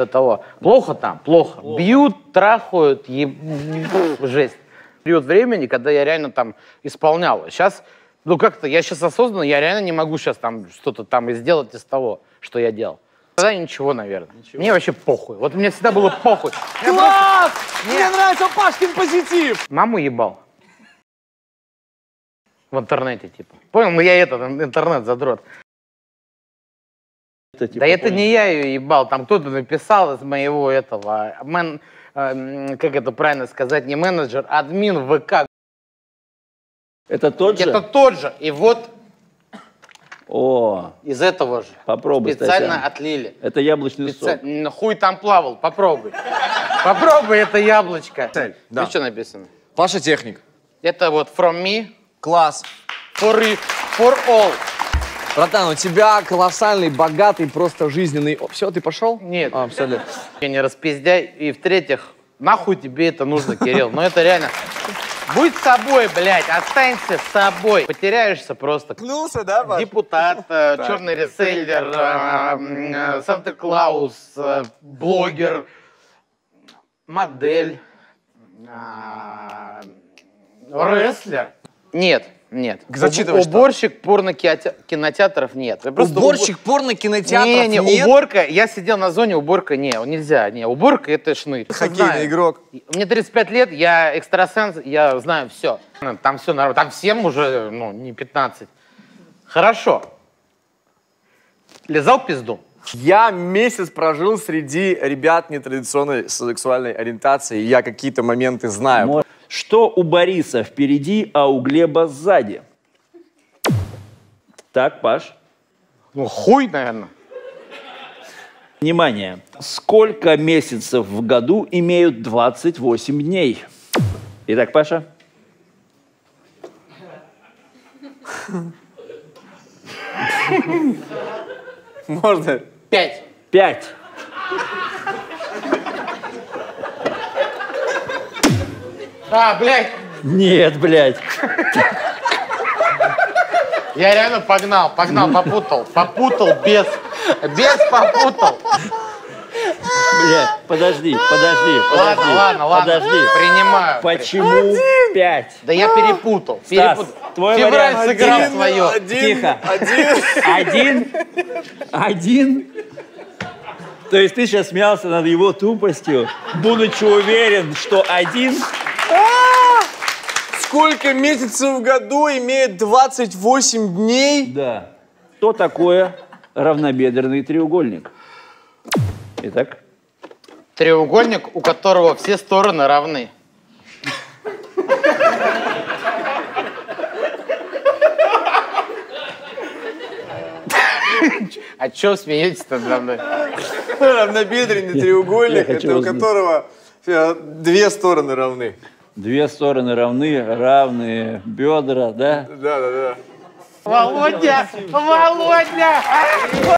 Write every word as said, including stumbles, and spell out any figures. до того. Плохо там? Плохо. Плохо. Бьют, трахают, еб... жесть. Период времени, когда я реально там исполнял. Сейчас, ну как-то, я сейчас осознанно, я реально не могу сейчас там что-то там и сделать из того, что я делал. Тогда ничего, наверное. Ничего. Мне вообще похуй. Вот мне всегда было похуй. Класс! Мне нравится Пашкин позитив! Маму ебал. В интернете, типа. Понял? Ну я это, интернет задрот. Это, типа, да это понял. Не я ее ебал, там кто-то написал из моего этого, мен, э, как это правильно сказать, не менеджер, админ ВК. Это тот же? Это тот же. И вот О, из этого же. Попробуй, специально Татьяна. Отлили. Это яблочный Специ... сок. Хуй там плавал, попробуй. Попробуй это яблочко. Да. Что написано? Паша техник. Это вот from me. Класс. For, for all. Братан, у тебя колоссальный, богатый, просто жизненный... О, все, ты пошел? Нет. А, все, я не распиздяй. И в-третьих, нахуй тебе это нужно, Кирилл. Но это реально... Будь собой, блядь, останься с собой. Потеряешься просто. Кнулся, да, Паш? Депутат, черный реселлер, Санта-Клаус, блогер, модель, рестлер. Нет, нет. Зачитываешь уборщик что? Порно-кинотеатров нет. Просто уборщик убор... порно-кинотеатров не, не, нет? Уборка, я сидел на зоне, уборка, не, нельзя, не, уборка это шнырь. Хоккейный игрок. Мне тридцать пять лет, я экстрасенс, я знаю все. Там все нормально, там всем уже, ну, не пятнадцать. Хорошо. Лизал пизду. Я месяц прожил среди ребят нетрадиционной сексуальной ориентации, я какие-то моменты знаю. Может... Что у Бориса впереди, а у Глеба сзади? Так, Паш. Ну, хуй, наверное. Внимание. Сколько месяцев в году имеют двадцать восемь дней? Итак, Паша. Можно? Пять. Пять. А, блядь! Нет, блядь. Я реально погнал, погнал, попутал. Попутал, без. Без попутал. Блядь, подожди, подожди, подожди. Ладно, ладно, ладно. Подожди. Принимаю. Почему пять? Да я перепутал. Стас, перепутал. Твой Февраль вариант. Сыграл один, свое. Один, тихо. Один. Один. Один. То есть ты сейчас смеялся над его тупостью, будучи уверен, что один... Сколько месяцев в году имеет двадцать восемь дней? Да. Что такое равнобедренный треугольник? Итак. Треугольник, у которого все стороны равны. А чё смеетесь-то надо мной? Равнобедренный треугольник, это у которого две стороны равны. Две стороны равны, равные бедра, да? Да, да, да. Володя! Володя!